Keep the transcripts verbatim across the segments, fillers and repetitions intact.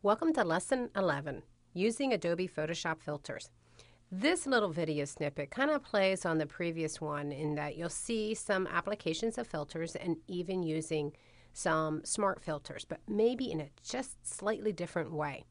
Welcome to Lesson eleven, Using Adobe Photoshop Filters. This little video snippet kind of plays on the previous one in that you'll see some applications of filters and even using some smart filters, but maybe in a just slightly different way.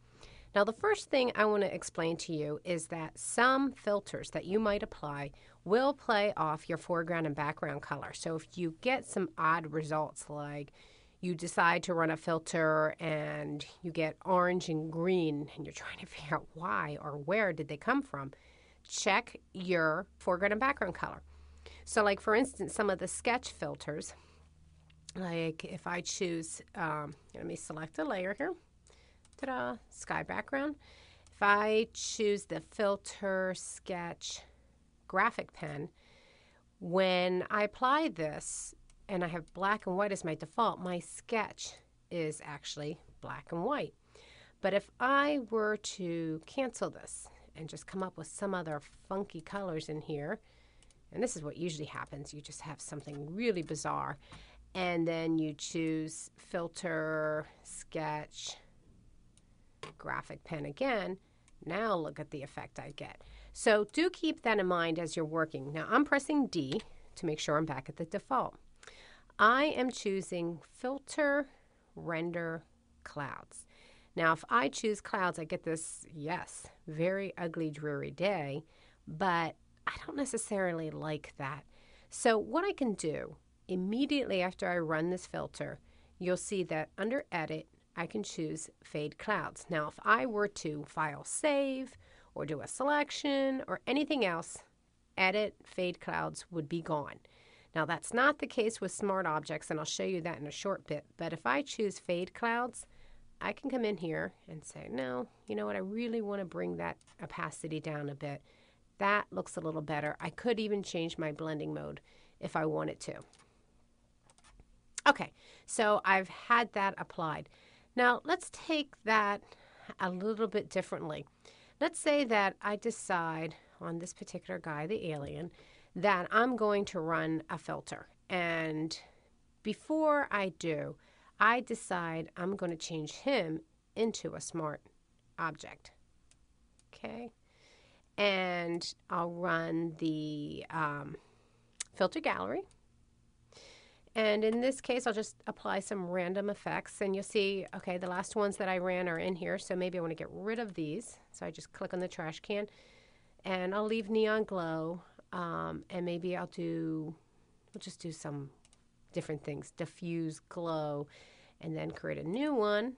Now, the first thing I want to explain to you is that some filters that you might apply will play off your foreground and background color. So if you get some odd results, like you decide to run a filter and you get orange and green and you're trying to figure out why or where did they come from, check your foreground and background color. So like for instance, some of the sketch filters, like if I choose, um, let me select a layer here, ta-da, sky background. If I choose the filter sketch graphic pen, when I apply this, and I have black and white as my default, my sketch is actually black and white. But if I were to cancel this and just come up with some other funky colors in here, and this is what usually happens, you just have something really bizarre, and then you choose filter, sketch, graphic pen again, now look at the effect I get. So do keep that in mind as you're working. Now I'm pressing D to make sure I'm back at the default. I am choosing filter, render, clouds. Now if I choose clouds, I get this, yes, very ugly, dreary day, but I don't necessarily like that. So what I can do, immediately after I run this filter, you'll see that under edit, I can choose fade clouds. Now if I were to file save or do a selection or anything else, edit fade clouds would be gone. Now that's not the case with smart objects, and I'll show you that in a short bit, but if I choose fade clouds, I can come in here and say, no, you know what, I really want to bring that opacity down a bit. That looks a little better. I could even change my blending mode if I wanted to. Okay, so I've had that applied. Now let's take that a little bit differently. Let's say that I decide on this particular guy, the alien, that I'm going to run a filter. And before I do, I decide I'm going to change him into a smart object. Okay. And I'll run the um, filter gallery. And in this case, I'll just apply some random effects. And you'll see, okay, the last ones that I ran are in here. So maybe I want to get rid of these. So I just click on the trash can. And I'll leave Neon Glow. Um, and maybe I'll do, we'll just do some different things, diffuse, glow, and then create a new one.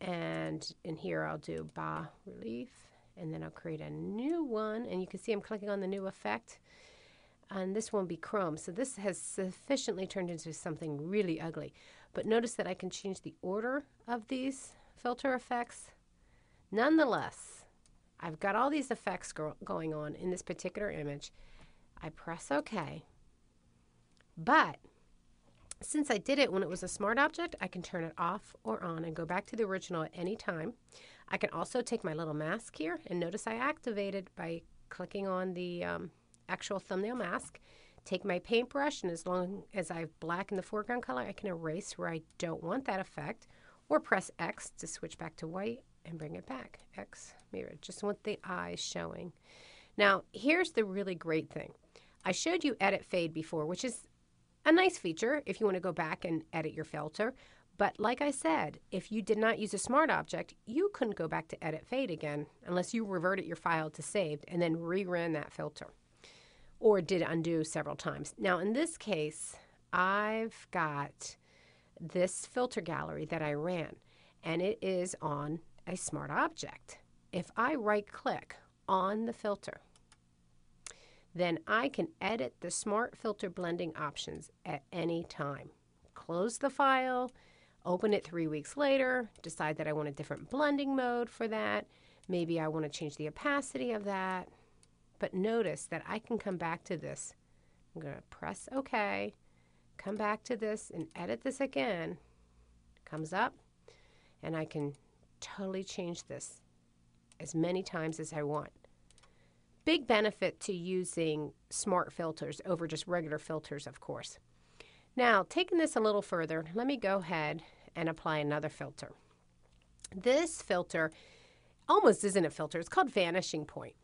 And in here I'll do bas relief, and then I'll create a new one. And you can see I'm clicking on the new effect. And this won't be chrome. So this has sufficiently turned into something really ugly. But notice that I can change the order of these filter effects. Nonetheless, I've got all these effects go going on in this particular image. I press OK. But since I did it when it was a smart object, I can turn it off or on and go back to the original at any time. I can also take my little mask here, and notice I activated by clicking on the um, actual thumbnail mask. Take my paintbrush, and as long as I have black in the foreground color, I can erase where I don't want that effect, or press X to switch back to white and bring it back. X, maybe I just want the eyes showing. Now, here's the really great thing. I showed you edit fade before, which is a nice feature if you want to go back and edit your filter. But like I said, if you did not use a smart object, you couldn't go back to edit fade again unless you reverted your file to saved and then reran that filter or did undo several times. Now, in this case, I've got this filter gallery that I ran, and it is on a smart object. If I right click on the filter, then I can edit the smart filter blending options at any time. Close the file, open it three weeks later, decide that I want a different blending mode for that. Maybe I want to change the opacity of that. But notice that I can come back to this. I'm going to press OK, come back to this and edit this again. Comes up, and I can totally change this as many times as I want. Big benefit to using smart filters over just regular filters, of course. Now, taking this a little further, let me go ahead and apply another filter. This filter almost isn't a filter. It's called Vanishing Point.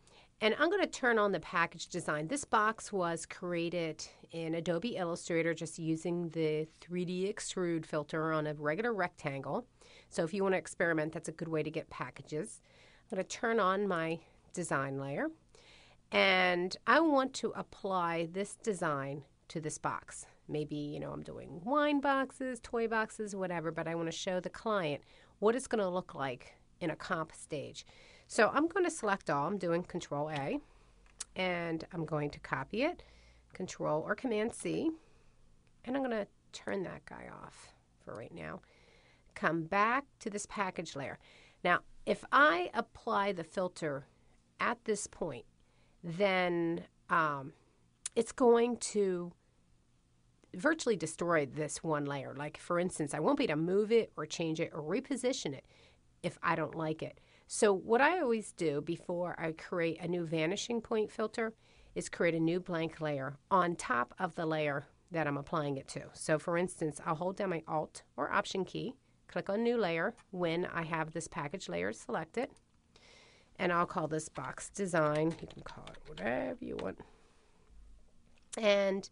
And I'm going to turn on the package design. This box was created in Adobe Illustrator just using the three D extrude filter on a regular rectangle. So if you want to experiment, that's a good way to get packages. I'm going to turn on my design layer. And I want to apply this design to this box. Maybe, you know, I'm doing wine boxes, toy boxes, whatever, but I want to show the client what it's going to look like in a comp stage. So I'm going to select all. I'm doing Control A, and I'm going to copy it, Control or Command C, and I'm going to turn that guy off for right now. Come back to this package layer. Now, if I apply the filter at this point, then um, it's going to virtually destroy this one layer. Like, for instance, I won't be able to move it or change it or reposition it if I don't like it. So what I always do before I create a new vanishing point filter is create a new blank layer on top of the layer that I'm applying it to. So for instance, I'll hold down my Alt or Option key, click on New Layer when I have this package layer selected, and I'll call this Box Design. You can call it whatever you want. And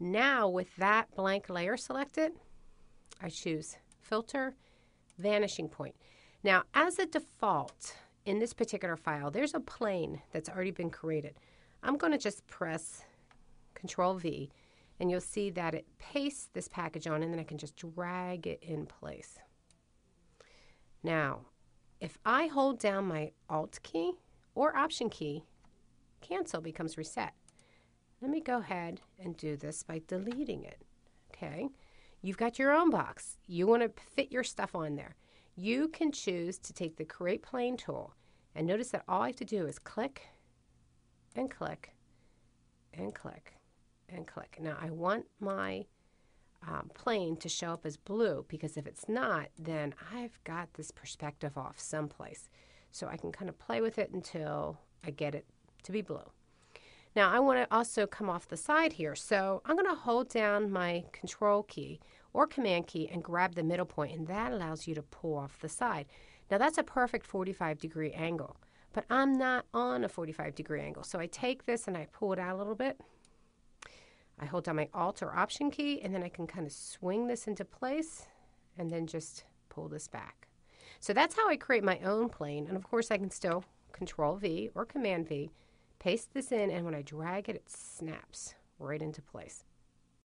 now with that blank layer selected, I choose Filter, Vanishing Point. Now, as a default, in this particular file, there's a plane that's already been created. I'm going to just press Control V, and you'll see that it pastes this package on, and then I can just drag it in place. Now, if I hold down my Alt key or Option key, Cancel becomes Reset. Let me go ahead and do this by deleting it. Okay, you've got your own box. You want to fit your stuff on there. You can choose to take the Create Plane tool, and notice that all I have to do is click and click and click and click. Now I want my um, plane to show up as blue, because if it's not, then I've got this perspective off someplace. So I can kind of play with it until I get it to be blue. Now I want to also come off the side here, so I'm going to hold down my Control key or Command key and grab the middle point, and that allows you to pull off the side. Now that's a perfect forty-five degree angle, but I'm not on a forty-five degree angle, so I take this and I pull it out a little bit. I hold down my Alt or Option key, and then I can kind of swing this into place and then just pull this back. So that's how I create my own plane, and of course I can still Control V or Command V, paste this in, and when I drag it, it snaps right into place.